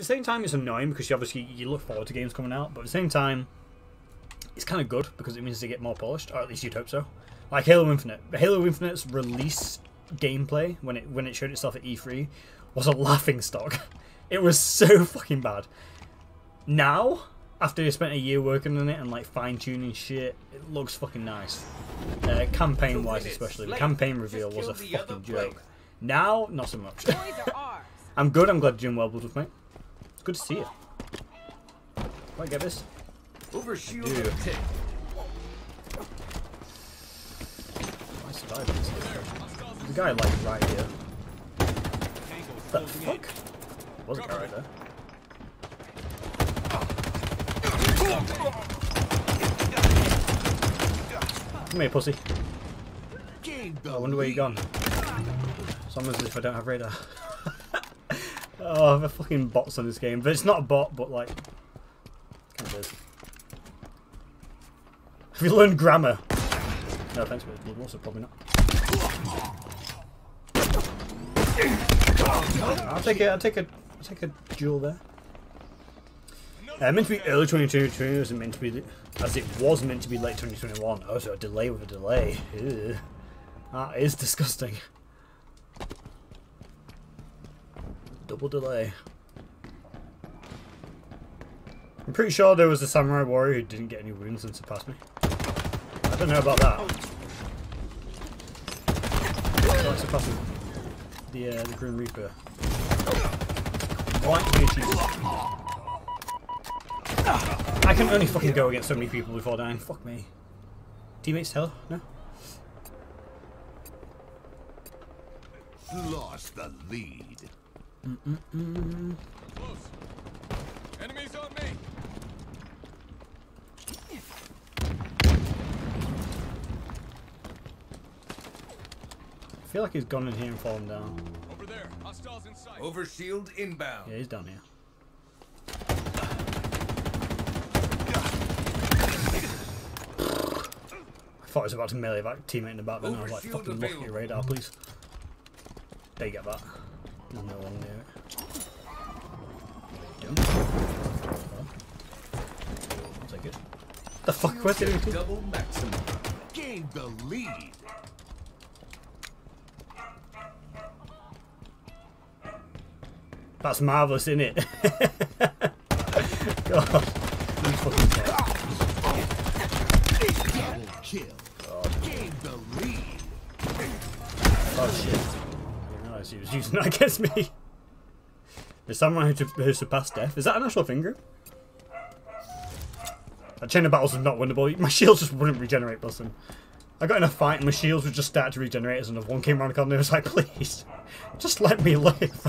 the same time, it's annoying because you look forward to games coming out, but at the same time, it's kind of good because it means they get more polished, or at least you'd hope so. Like Halo Infinite. Halo Infinite's release gameplay, when it showed itself at E3, was a laughingstock. It was so fucking bad. Now, after they spent a year working on it and like fine-tuning shit, it looks fucking nice. Campaign-wise especially, the campaign reveal was a fucking joke. Now, not so much. I'm good, I'm glad you're doing well with me. It's good to see you. Can I get this? Overshield. I survived this. There's a guy like right here. What the fuck? There was a guy right there. Come here, pussy. I wonder where you're gone. Someone says if I don't have radar. Oh, the fucking bots on this game. But it's not a bot, but like... Kind of is. Have you learned grammar? No offense, but it's also probably not. I'll take a duel there. Meant to be early 2022 wasn't meant to be, as it was meant to be late 2021. Oh, so a delay with a delay. Ew. That is disgusting. Double delay. I'm pretty sure there was a samurai warrior who didn't get any wounds and surpassed me. I don't know about that. So I surpassed the Grim Reaper. Why did you achieve? I can only fucking go against so many people before dying. Fuck me. Teammates, hello? No? Lost the lead. Close. Enemies on me. I feel like he's gone in here and fallen down. Over there. Hostiles in sight. Overshield inbound. Yeah, he's down here. I thought I was about to melee that teammate in the back, then I was like, fucking look at your radar, please. They get that. No one near it. Don't. I'll take it. The fuck was it? Double maximum. Gain the lead. That's marvellous, isn't it? God. These fucking guys. Kill. Gave the lead. Oh shit. I didn't realize he was using that against me. There's someone who surpassed death. Is that an actual thing group? A chain of battles is not winnable. My shields just wouldn't regenerate, bless them. I got in a fight and my shields would just start to regenerate as another one came around the corner and I was like, please, just let me live.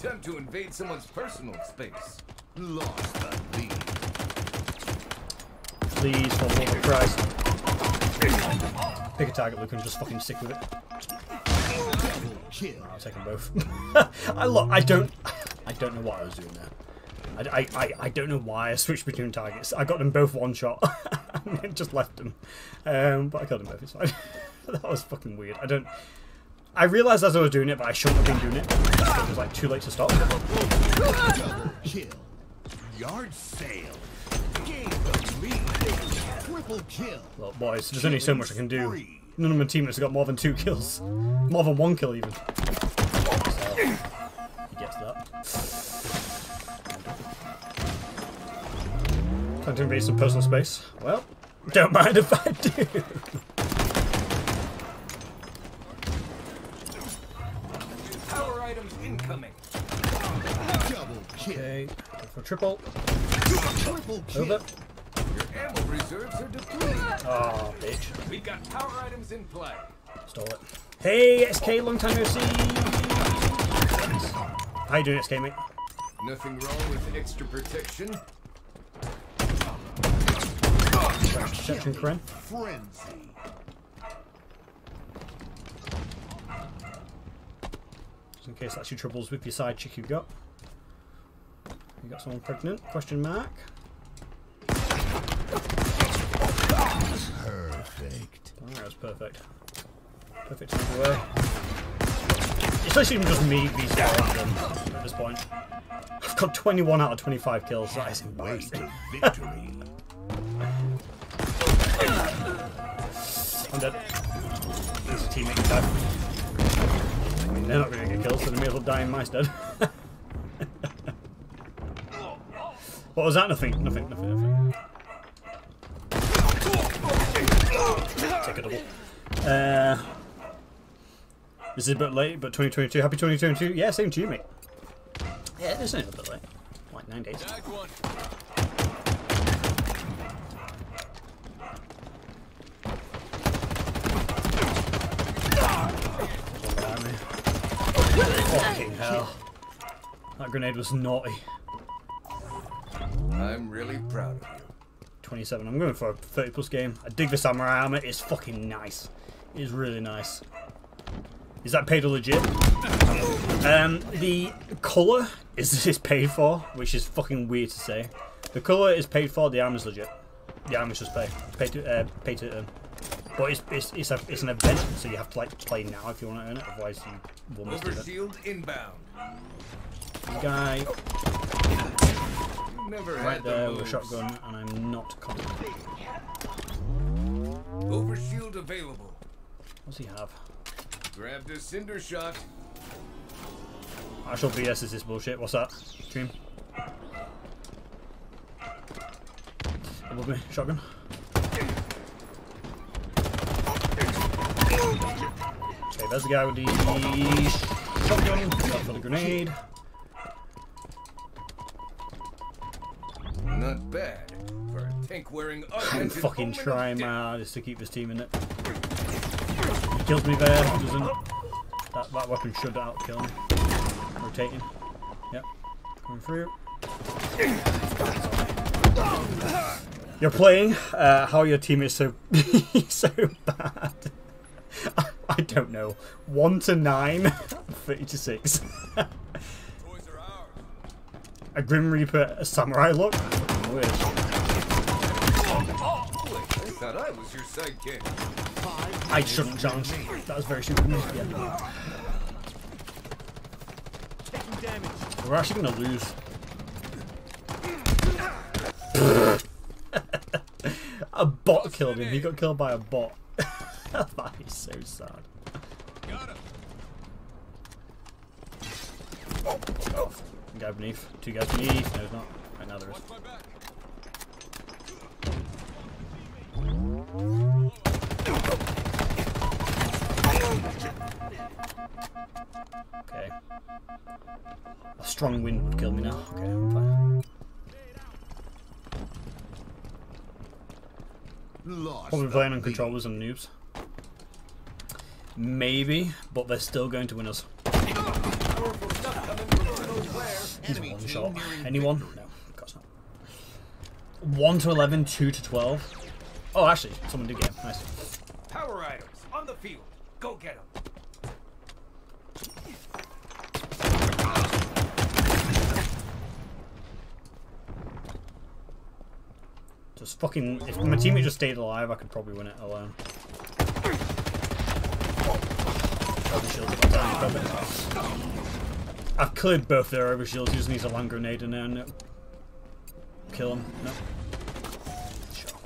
Time to invade someone's personal space. Lost the lead. Please, for the love of Christ. Pick a target, Luke, and just fucking stick with it. I'll take them both. I don't know what I was doing there. I don't know why I switched between targets. I got them both one shot and just left them. But I killed them both. It's fine. That was fucking weird. I realised as I was doing it, but I shouldn't have been doing it. It was like too late to stop. Yard sale. Well, boys, there's only so much I can do. None of my teammates have got more than 2 kills. More than 1 kill, even. So, he gets that. Time to invade some personal space. Well, don't mind if I do. Power items incoming. Okay, go for triple. Over. Your ammo reserves are depleted. Oh, bitch. We've got power items in play. Stole it. Hey, SK, long time no see. How you doing, SK, mate? Nothing wrong with extra protection. Protection, friend. Frenzy. Just in case that's your troubles with your side chick you've got. You got someone pregnant? Question mark. Perfect. Oh, that was perfect. Perfect. It's actually even just me these guys at this point. I've got 21 out of 25 kills, so that is embarrassing. I'm dead. There's a teammate dead. I mean, they're not going to get kills, so they may as well die in my stead. What was that? Nothing, nothing, nothing, nothing. Take a double. This is a bit late, but 2022. Happy 2022. Yeah, same to you, mate. Yeah, this ain't a bit late. Like 9 days. Fucking hell. That grenade was naughty. I'm really proud of you. 27. I'm going for a 30+ game. I dig the samurai armor. It's fucking nice. It's really nice. Is that paid or legit? The colour is paid for, which is fucking weird to say. The colour is paid for. The armor's legit. The armor's just paid. Paid to earn. But it's an event, so you have to like play now if you want to earn it. Otherwise, you will miss it. Overshield inbound. Guy. Right there with a shotgun, and I'm not confident. Overshield available. What's he have? Grab the cinder shot. Actual BS is this bullshit. What's that? Dream. Above me. Shotgun. Okay, there's the guy with the shotgun. Got for the grenade. Not bad for a tank wearing. I'm fucking trying my hardest to keep this team in it. He kills me there, doesn't. That weapon should outkill me. Rotating. Yep. Coming through. You're playing. How are your teammates so so bad? I don't know. 1 to 9, 30 to 6. A Grim Reaper, a samurai look. Weird. I thought I was your sidekick. I shouldn't challenge. That was very stupid. Yeah. We're actually gonna lose. A bot killed him. He got killed by a bot. That is so sad. Oh. Guy beneath. Two guys beneath. No, it's not. Right now there is. Okay. A strong wind would kill me now. Okay, I'm fine. Probably playing on controllers and noobs. Maybe, but they're still going to win us. He's one shot. Anyone? No, of course not. 1 to 11, 2 to 12. Oh, actually, someone did get him. Nice. Power items on the field. Go get him. Just fucking. If my teammate just stayed alive, I could probably win it alone. I've cleared both their over shields. He just needs a land grenade in there. No. Kill him. No. Sure.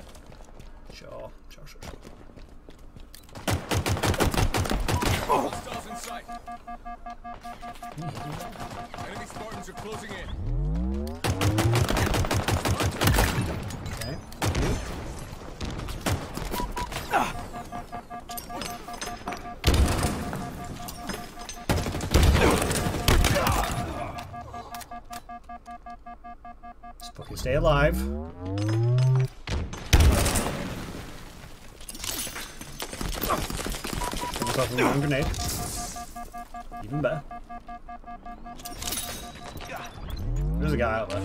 Sure. Sure. Sure. Sure. Oh. Enemy Spartans are closing in. Okay. Just fucking stay alive. Give myself a long grenade. Even better. There's a guy out there.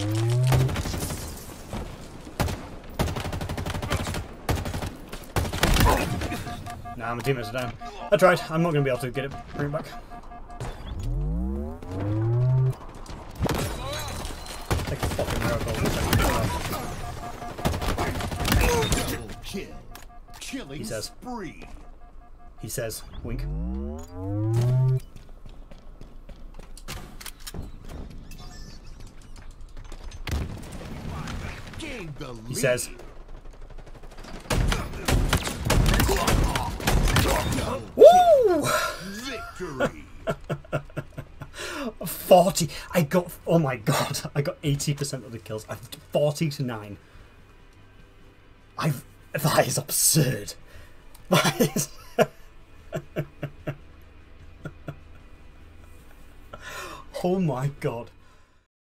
Nah, my teammates are down. I tried. I'm not going to be able to get it. Bring it back. He says, wink. He says, "Woo!" Victory. 40. I got. Oh my god! I got 80% of the kills. I've 40 to 9. That is absurd. That is. Oh my god.